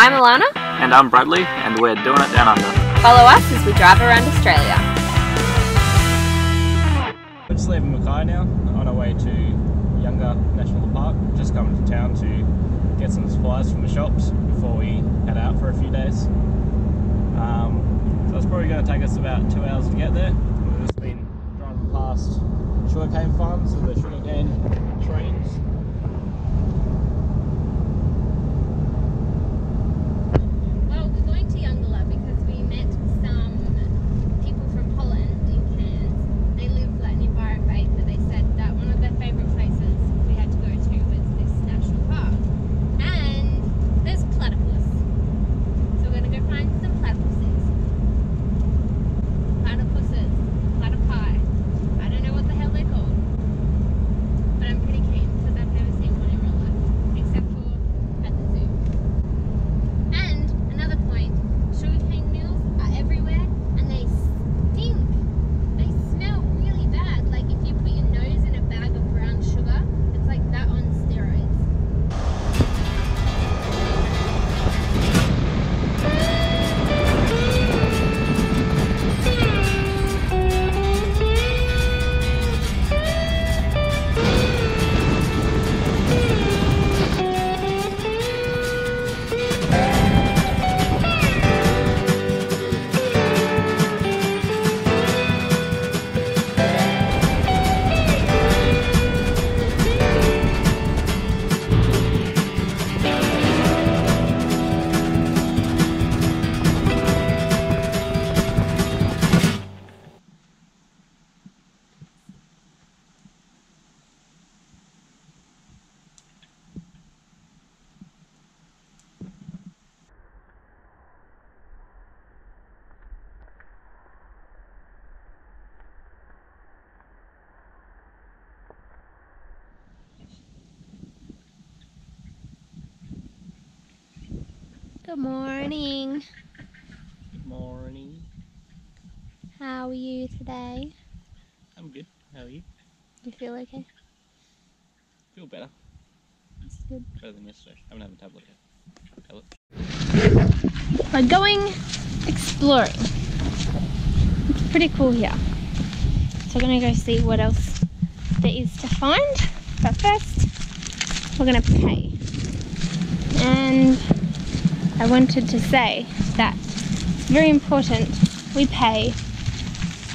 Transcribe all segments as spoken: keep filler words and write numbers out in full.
I'm Alana. And I'm Bradley, and we're doing it down under. Follow us as we drive around Australia. We're just leaving Mackay now, on our way to Eungella National Park. Just coming to town to get some supplies from the shops before we head out for a few days. Um, so it's probably going to take us about two hours to get there. We've just been driving past sugarcane farms with the sugarcane trains. Good morning. Good morning. How are you today? I'm good. How are you? You feel okay? Feel better. That's good. Better than yesterday. I haven't had a tablet yet. We're going exploring. It's pretty cool here. So we're going to go see what else there is to find. But first, we're going to pay. And I wanted to say that it's very important we pay.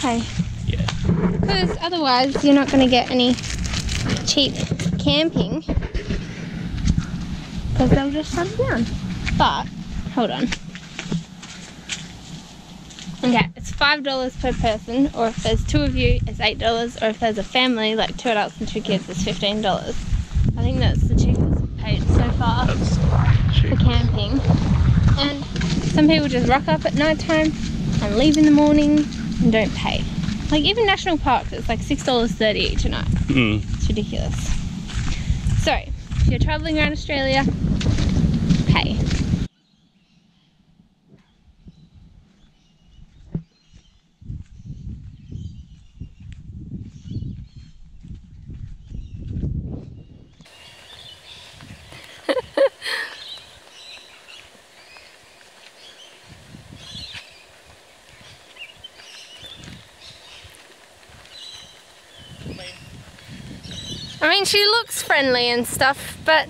Hey. Yeah. Because otherwise you're not going to get any cheap camping because they'll just shut it down. But, hold on. Okay, it's five dollars per person, or if there's two of you, it's eight dollars, or if there's a family, like two adults and two kids, it's fifteen dollars. I think that's the cheapest we've paid so far that's for camping. And some people just rock up at night time and leave in the morning and don't pay. Like even national parks, it's like six dollars thirty each a night. Mm. It's ridiculous. So, if you're travelling around Australia, pay. I mean, she looks friendly and stuff, but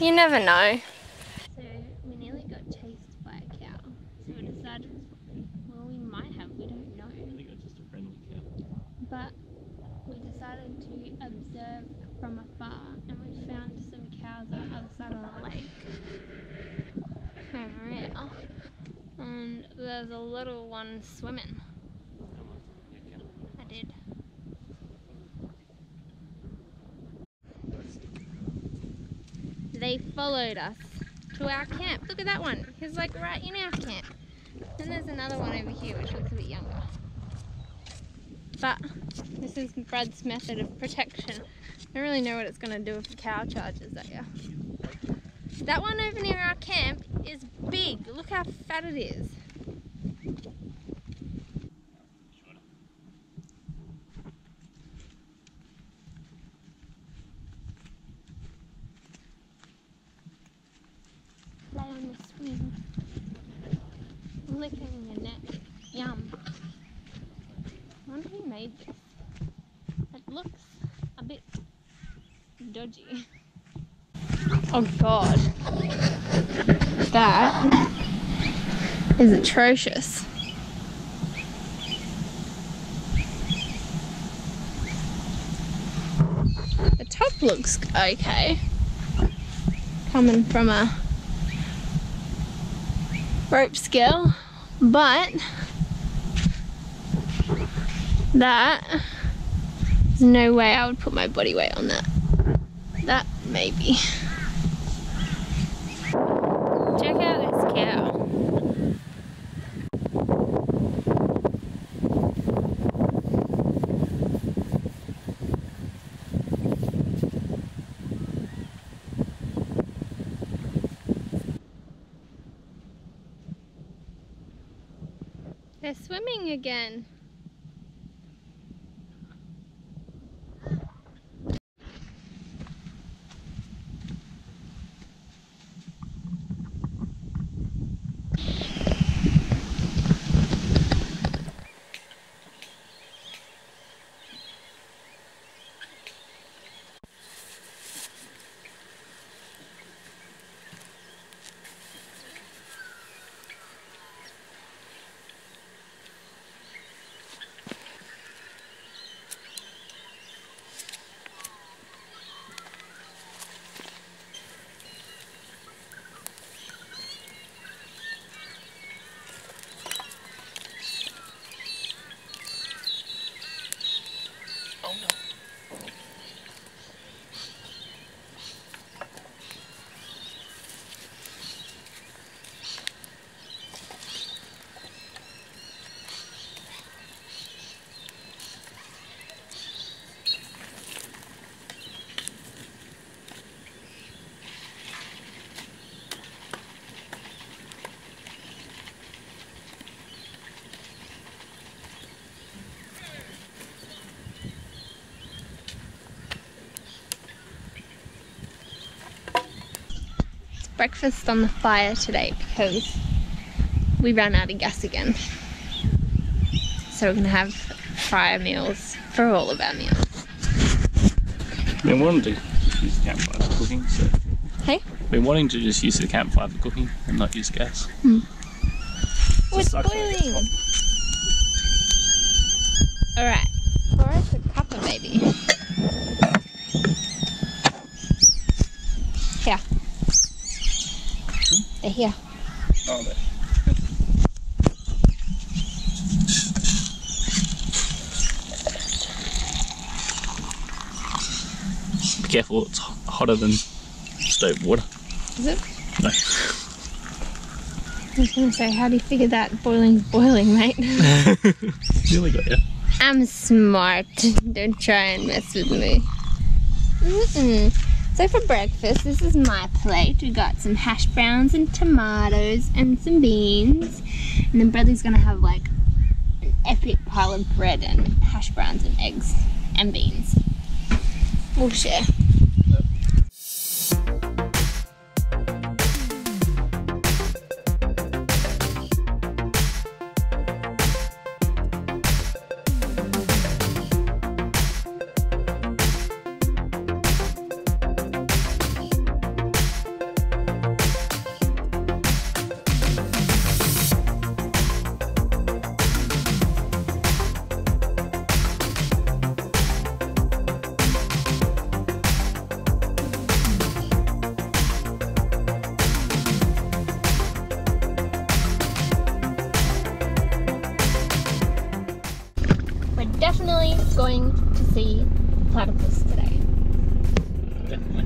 you never know. So we nearly got chased by a cow. So we decided, well, we might have, we don't know. I think it was just a friendly cow. But we decided to observe from afar, and we found some cows on the other side of the lake. Over here. And there's a little one swimming. I did. They followed us to our camp. Look at that one. He's like right in our camp. Then there's another one over here which looks a bit younger. But this is Brad's method of protection. I don't really know what it's going to do if a cow charges at you. That one over near our camp is big. Look how fat it is. Mm-hmm. licking your neck. Yum. I wonder who made this. It looks a bit dodgy. Oh god. That is atrocious. The top looks okay. Coming from a rope scale, but that, there's no way I would put my body weight on that. That maybe. Check out this cow. They're swimming again. Breakfast on the fire today because we ran out of gas again. So we're gonna have fire meals for all of our meals. Been wanting to use the campfire for cooking, so. Hey? Been wanting to just use the campfire for cooking and not use gas. Hmm. Oh, it's boiling! Alright, pour us a cuppa, baby. Here. They're here. Oh, there. Be careful, it's hotter than stove water. Is it? No. I was going to say, how do you figure that boiling's boiling, mate? Really got you. I'm smart. Don't try and mess with me. Mm-mm. So for breakfast, this is my plate. We got some hash browns and tomatoes and some beans. And then Bradley's gonna have like an epic pile of bread and hash browns and eggs and beans. We'll share. Definitely going to see platypus today. Definitely.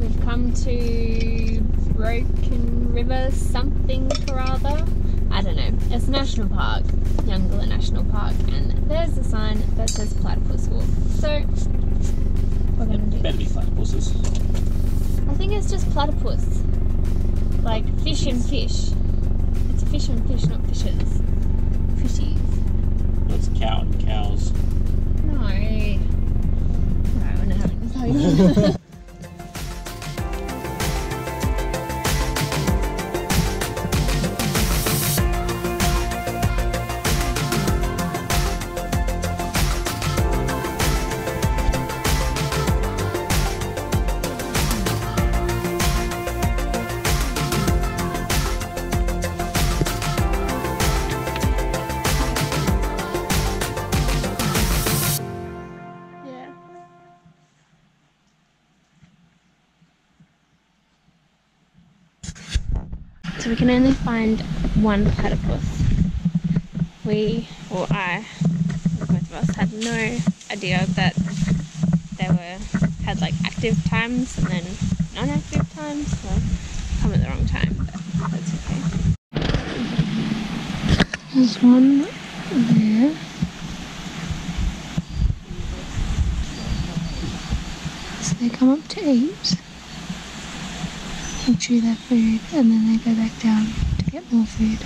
We've come to Broken River something or other. I don't know. It's a national park, Eungella National Park, and there's a sign that says platypus walk. So we're gonna do. Better be platypuses. I think it's just platypus, like fish and fish. It's fish and fish, not fishes. Fishies. It's cow and cows. No. No, we're not having this. So we can only find one platypus. We, or I, both of us, had no idea that they were, had like active times and then non-active times, so come at the wrong time, but that's okay. There's one there. So they come up to eat and chew their food, and then they go back down to get more food.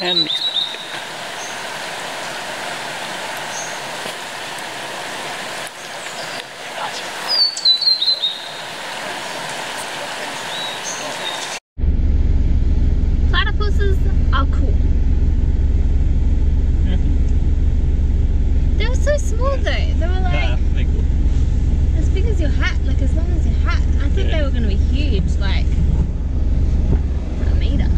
And mixed up. Platypuses are cool. Mm-hmm. They were so small though. They were like nah, cool. As big as your hat, like as long as your hat. I thought yeah. They were going to be huge, like a meter.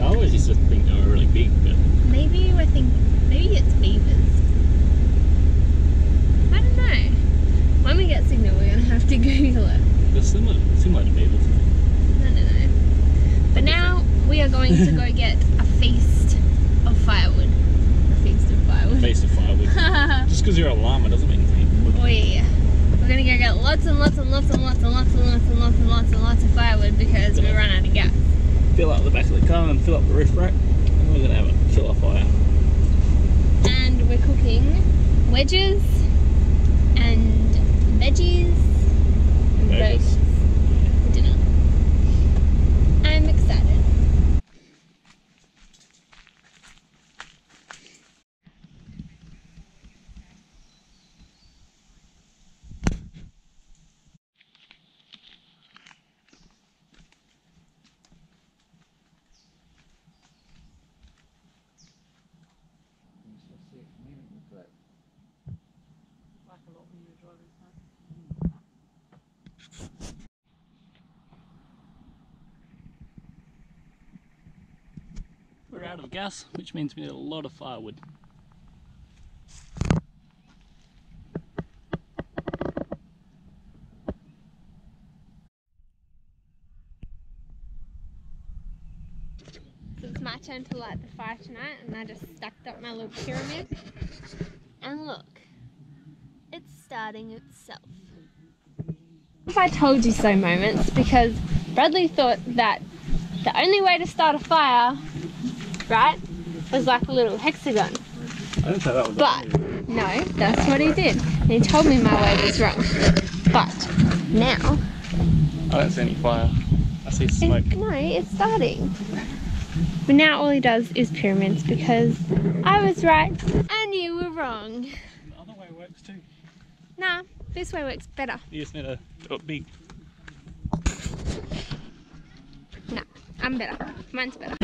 I always used to think they were really big, but... Maybe we're thinking... Maybe it's beavers. I don't know. When we get signal, we're going to have to Google it. They're similar, similar to beavers. I don't know. But now, we are going to go get a feast of firewood. A feast of firewood. A feast of firewood. Just because you're a llama doesn't mean anything. Oh yeah. We're going to go get lots and lots and lots and lots and lots and lots and lots and lots and lots of firewood because we run out of gas. Fill up the back of the car and fill up the roof rack, and we're going to have a killer fire. And we're cooking wedges and veggies and burgers for dinner. I'm excited. We're out of gas, which means we need a lot of firewood. So it's my turn to light the fire tonight, and I just stacked up my little pyramid. And look, it's starting itself. If I told you so moments, because Bradley thought that the only way to start a fire, right, was like a little hexagon. I didn't say that was But, that no, that's what he did. And he told me my way was wrong. But, now... I don't see any fire. I see smoke. It, no, it's starting. But now all he does is pyramids because I was right and you were wrong. The other way works too. Nah, this way works better. You just need to do it big. Nah, I'm better. Mine's better.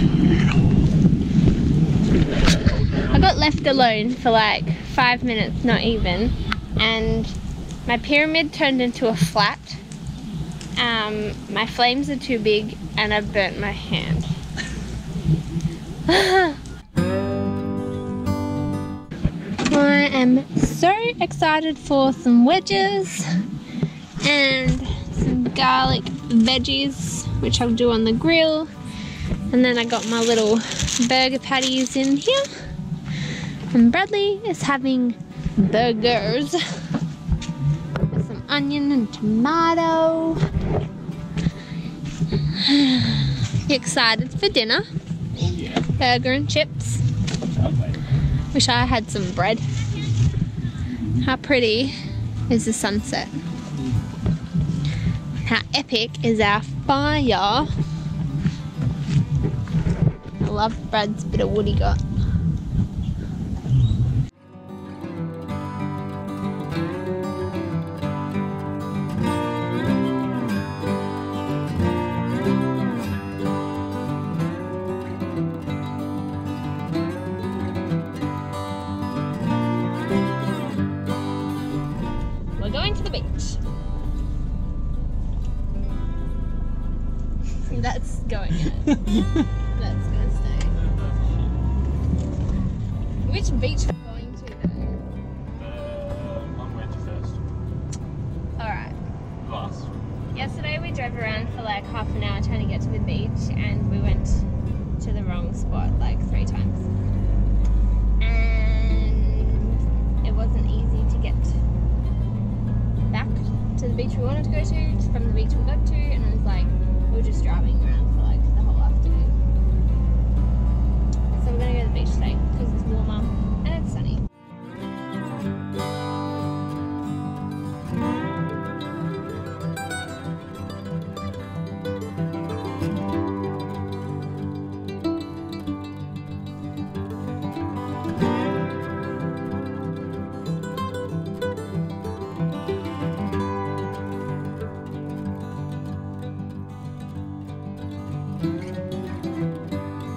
I got left alone for like five minutes, not even, and my pyramid turned into a flat. Um, my flames are too big and I burnt my hand. I am so excited for some wedges and some garlic veggies, which I'll do on the grill. And then I got my little burger patties in here. And Bradley is having burgers with some onion and tomato. You excited for dinner? Yeah. Burger and chips. Wish I had some bread. How pretty is the sunset? How epic is our fire? I love Brad's bit of wood he got. Going to the beach. That's going in. That's gonna stay. Which beach are we going to though? Uh, I'm going to first. Alright. Last. Yesterday we drove around for like half an hour trying to get to the beach and we went to the wrong spot like three times. And it wasn't easy to get back to the beach we wanted to go to, from the beach we got to, and it was like